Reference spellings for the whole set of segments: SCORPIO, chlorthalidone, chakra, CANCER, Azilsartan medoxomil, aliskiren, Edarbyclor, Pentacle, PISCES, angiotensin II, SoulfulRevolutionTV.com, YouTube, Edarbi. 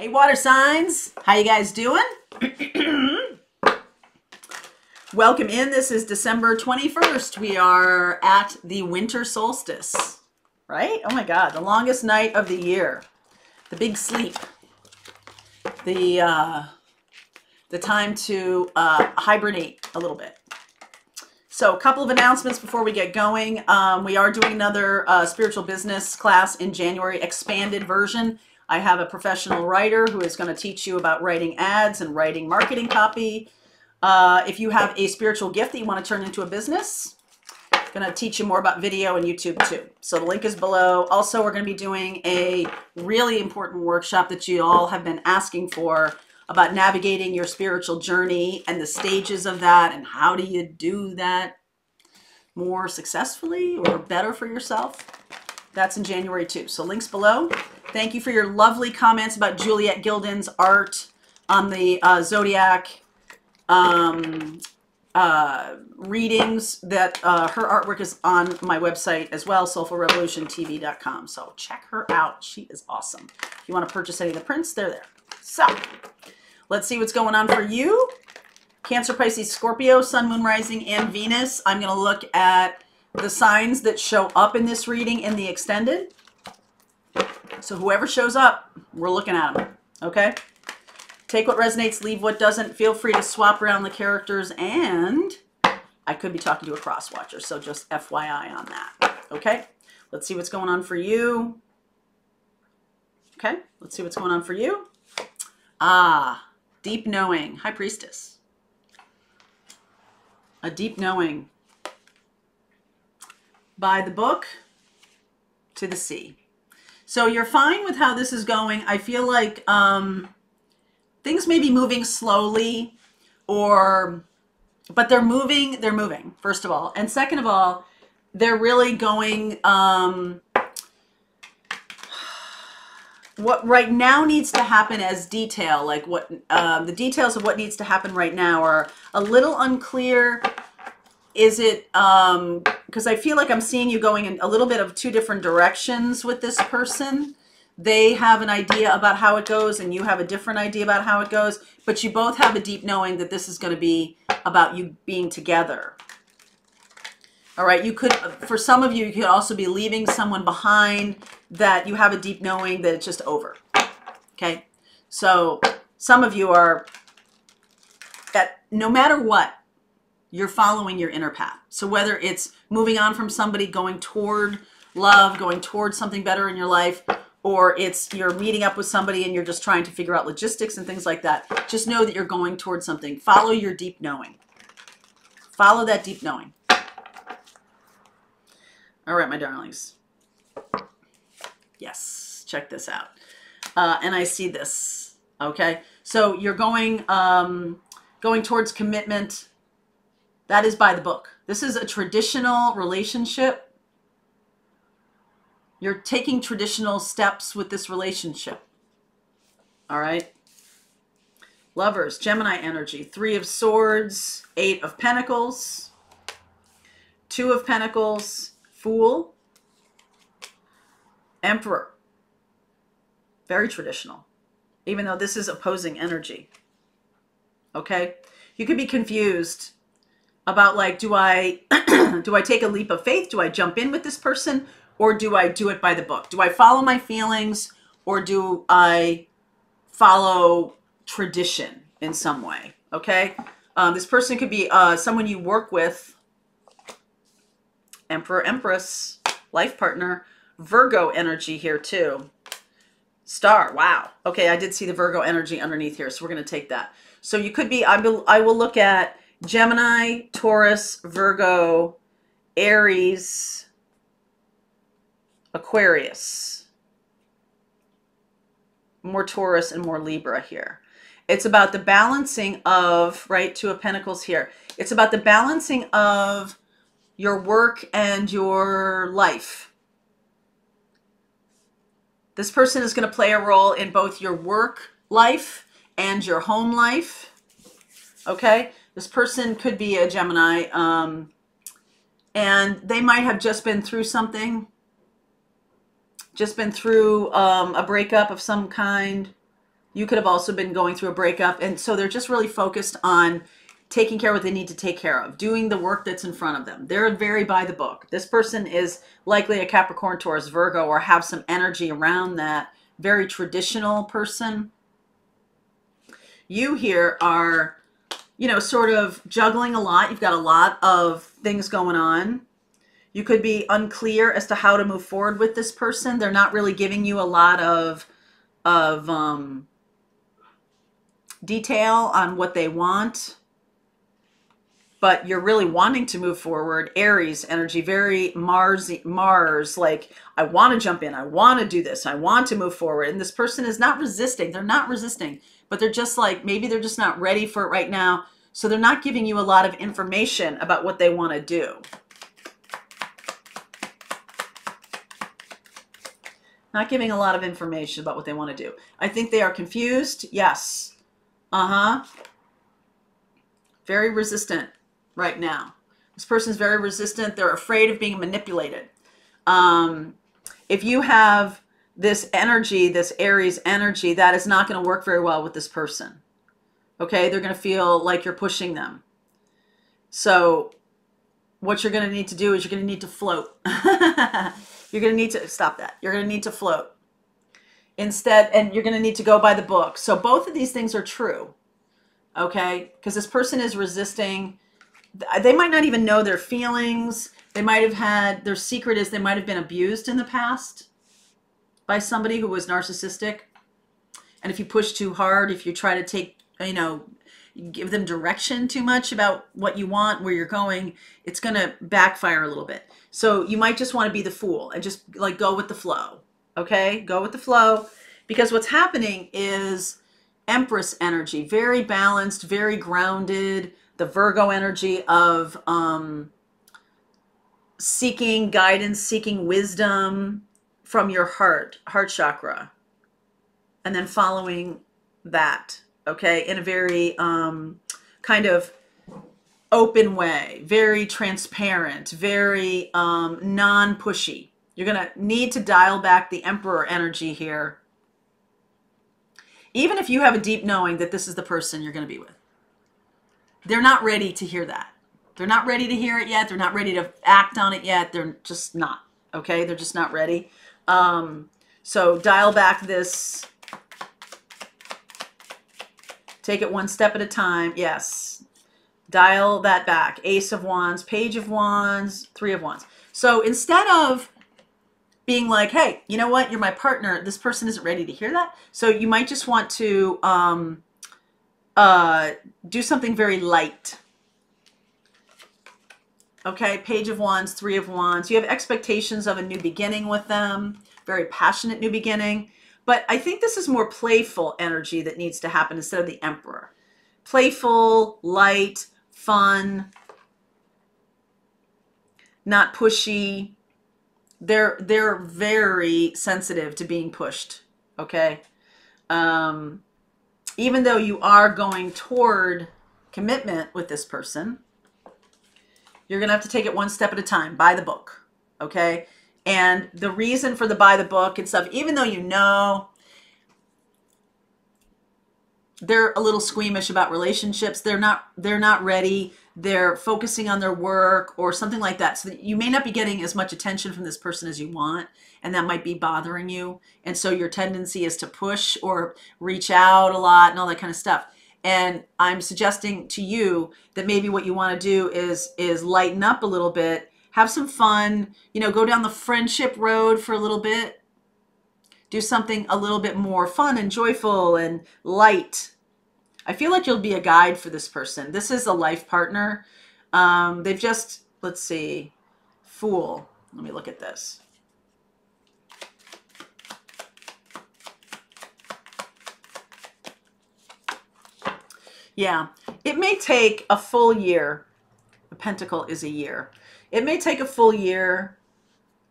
Hey water signs, how you guys doing? Welcome in. This is December 21st. We are at the winter solstice, right? Oh my God, the longest night of the year, the big sleep, the time to hibernate a little bit. So a couple of announcements before we get going. We are doing another spiritual business class in January, expanded version. I have a professional writer who is going to teach you about writing ads and writing marketing copy. If you have a spiritual gift that you want to turn into a business, I'm going to teach you more about video and YouTube too. So the link is below. Also, we're going to be doing a really important workshop that you all have been asking for about navigating your spiritual journey and the stages of that and how do you do that more successfully or better for yourself. That's in January too. So links below. Thank you for your lovely comments about Juliet Gilden's art on the Zodiac readings. That her artwork is on my website as well, SoulfulRevolutionTV.com. So check her out. She is awesome. If you want to purchase any of the prints, they're there. So let's see what's going on for you. Cancer, Pisces, Scorpio, Sun, Moon, Rising, and Venus. I'm going to look at the signs that show up in this reading in the extended. So whoever shows up, we're looking at them, okay? Take what resonates, leave what doesn't. Feel free to swap around the characters, and I could be talking to a cross-watcher, so just FYI on that, okay? Let's see what's going on for you. Okay, let's see what's going on for you. Ah, deep knowing. High Priestess. A deep knowing. By the book, to the sea. So you're fine with how this is going. I feel like things may be moving slowly, but they're moving, first of all. And second of all, they're really going, what right now needs to happen as detail, like what the details of what needs to happen right now are a little unclear. Is it, because I feel like I'm seeing you going in a little bit of two different directions with this person. They have an idea about how it goes and you have a different idea about how it goes, but you both have a deep knowing that this is going to be about you being together. All right. You could, for some of you, you could also be leaving someone behind that you have a deep knowing that it's just over. Okay. So some of you are that no matter what, you're following your inner path. So whether it's moving on from somebody, going toward love, going toward something better in your life, or it's you're meeting up with somebody and you're just trying to figure out logistics and things like that, just know that you're going toward something. Follow your deep knowing. Follow that deep knowing. All right, my darlings. Yes, check this out. And I see this, okay? So you're going, going towards commitment. That is by the book. This is a traditional relationship. You're taking traditional steps with this relationship. All right. Lovers, Gemini energy, 3 of Swords, 8 of Pentacles, 2 of Pentacles, Fool, Emperor. Very traditional, even though this is opposing energy. Okay. You could be confused about like, do I take a leap of faith? Do I jump in with this person or do I do it by the book? Do I follow my feelings or do I follow tradition in some way? Okay. This person could be someone you work with, Emperor, Empress, life partner, Virgo energy here too. Star. Wow. Okay. I did see the Virgo energy underneath here. So we're going to take that. So you could be, I will look at Gemini, Taurus, Virgo, Aries, Aquarius. More Taurus and more Libra here. It's about the balancing of, right, 2 of Pentacles here. It's about the balancing of your work and your life. This person is going to play a role in both your work life and your home life. Okay? This person could be a Gemini, and they might have just been through something, just been through a breakup of some kind. You could have also been going through a breakup. And so they're just really focused on taking care of what they need to take care of, doing the work that's in front of them. They're very by the book. This person is likely a Capricorn, Taurus, Virgo, or have some energy around that very traditional person. You here are, you know, sort of juggling a lot. You've got a lot of things going on. You could be unclear as to how to move forward with this person. They're not really giving you a lot of detail on what they want, but you're really wanting to move forward. Aries energy, very Mars, like, I want to jump in. I want to do this. I want to move forward. And this person is not resisting. They're not resisting, but they're just like, maybe they're just not ready for it right now. So they're not giving you a lot of information about what they want to do. Not giving a lot of information about what they want to do. I think they are confused. Yes. Very resistant right now. This person's very resistant. They're afraid of being manipulated. If you have this energy, this Aries energy, that is not going to work very well with this person. Okay? They're going to feel like you're pushing them. So what you're going to need to do is you're going to need to float. You're going to need to stop that. You're going to need to float instead, and you're going to need to go by the book. So both of these things are true. Okay, because this person is resisting. They might not even know their feelings. They might have had, their secret is they might have been abused in the past by somebody who was narcissistic. And if you push too hard, if you try to take, you know, give them direction too much about what you want, where you're going, it's going to backfire a little bit. So you might just want to be the fool and just like go with the flow. Okay, go with the flow, because what's happening is Empress energy, very balanced, very grounded, the Virgo energy of seeking guidance, seeking wisdom from your heart chakra, and then following that, okay, in a very kind of open way, very transparent, very non-pushy. You're going to need to dial back the Emperor energy here. Even if you have a deep knowing that this is the person you're going to be with, they're not ready to hear that. They're not ready to hear it yet. They're not ready to act on it yet. They're just not. Okay. They're just not ready. So dial back this. Take it one step at a time. Yes. Dial that back. Ace of Wands, Page of Wands, Three of Wands. So instead of being like, hey, you know what? You're my partner. This person isn't ready to hear that. So you might just want to do something very light. Okay, Page of Wands, Three of Wands. You have expectations of a new beginning with them, very passionate new beginning. But I think this is more playful energy that needs to happen instead of the Emperor. Playful, light, fun, not pushy. They're very sensitive to being pushed, okay? Even though you are going toward commitment with this person, you're going to have to take it one step at a time, by the book, okay? And the reason for the by the book and stuff, even though you know they're a little squeamish about relationships, they're not ready. They're focusing on their work or something like that. So you may not be getting as much attention from this person as you want, and that might be bothering you. And so your tendency is to push or reach out a lot and all that kind of stuff. And I'm suggesting to you that maybe what you want to do is lighten up a little bit, have some fun, you know, go down the friendship road for a little bit, do something a little bit more fun and joyful and light. I feel like you'll be a guide for this person. This is a life partner. They've just, let's see, Fool. Let me look at this. Yeah, it may take a full year. The Pentacle is a year. It may take a year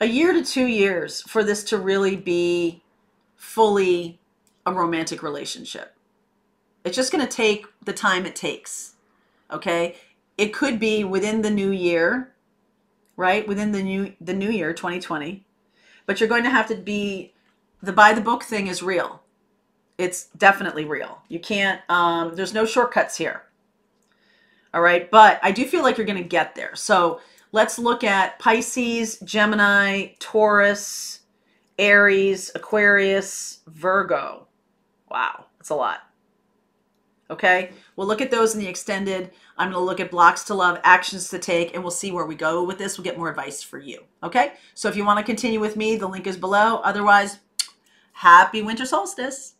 to 2 years for this to really be fully a romantic relationship. It's just going to take the time it takes, okay? It could be within the new year, right? Within the new year, 2020. But you're going to have to be, the by the book thing is real. It's definitely real. You can't, there's no shortcuts here. All right. But I do feel like you're going to get there. So let's look at Pisces, Gemini, Taurus, Aries, Aquarius, Virgo. Wow. That's a lot. Okay. We'll look at those in the extended. I'm going to look at blocks to love, actions to take, and we'll see where we go with this. We'll get more advice for you. Okay. So if you want to continue with me, the link is below. Otherwise, happy winter solstice.